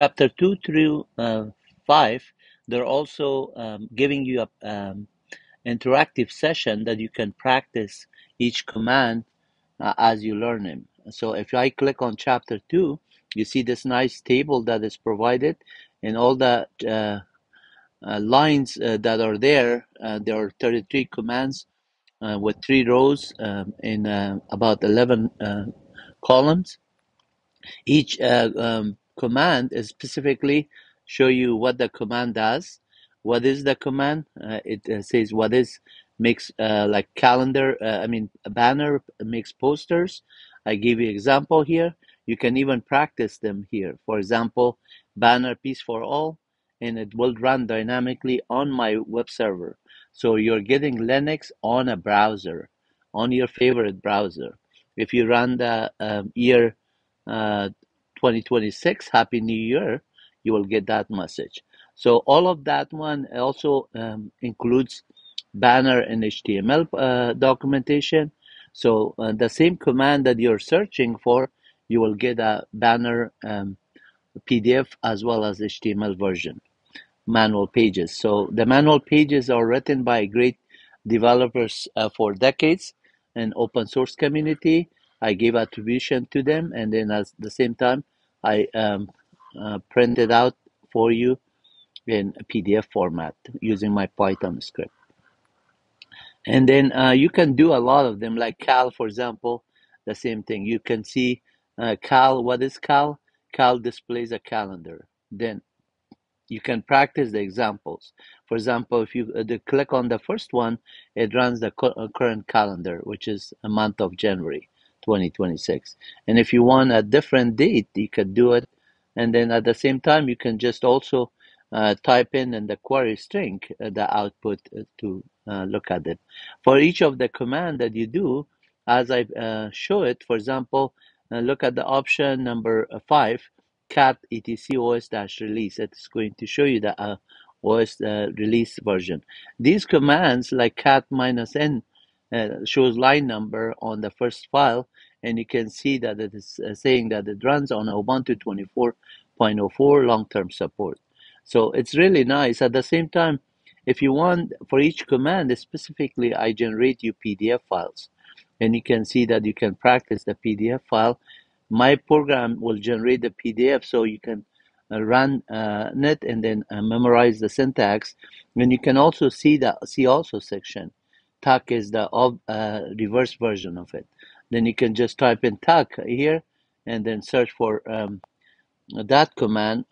Chapter 2 through 5, they're also giving you a interactive session that you can practice each command as you learn them. So if I click on chapter 2, you see this nice table that is provided, and all the lines that are there. There are 33 commands with 3 rows in about 11 columns. Each command is specifically show you what the command does. What is the command? It says what is, makes like calendar, I mean a banner, makes posters. I give you example here. You can even practice them here. For example, banner piece for all, and it will run dynamically on my web server. So you're getting Linux on a browser, on your favorite browser. If you run the year 2026, Happy New Year, you will get that message. So all of that one also includes banner and HTML documentation. So the same command that you're searching for, you will get a banner PDF as well as HTML version, manual pages. So the manual pages are written by great developers for decades in open source community. I gave attribution to them, and then at the same time, I printed out for you in a PDF format using my Python script. And then you can do a lot of them, like Cal, for example, the same thing. You can see Cal, what is Cal? Cal displays a calendar. Then you can practice the examples. For example, if you click on the first one, it runs the current calendar, which is a month of January 2026. And if you want a different date, you could do it. And then at the same time, you can just also type in the query string, the output to look at it. For each of the command that you do, as I show it, for example, look at the option number 5, cat etc os-release. It's going to show you the OS release version. These commands, like cat -n, shows line number on the first file, and you can see that it is saying that it runs on Ubuntu 24.04 long-term support. So it's really nice. At the same time, if you want, for each command, specifically, I generate you PDF files. And you can see that you can practice the PDF file. My program will generate the PDF, so you can run it and then memorize the syntax. And you can also see the see also section. TAC is the reverse version of it. Then you can just type in TAC here and then search for that command.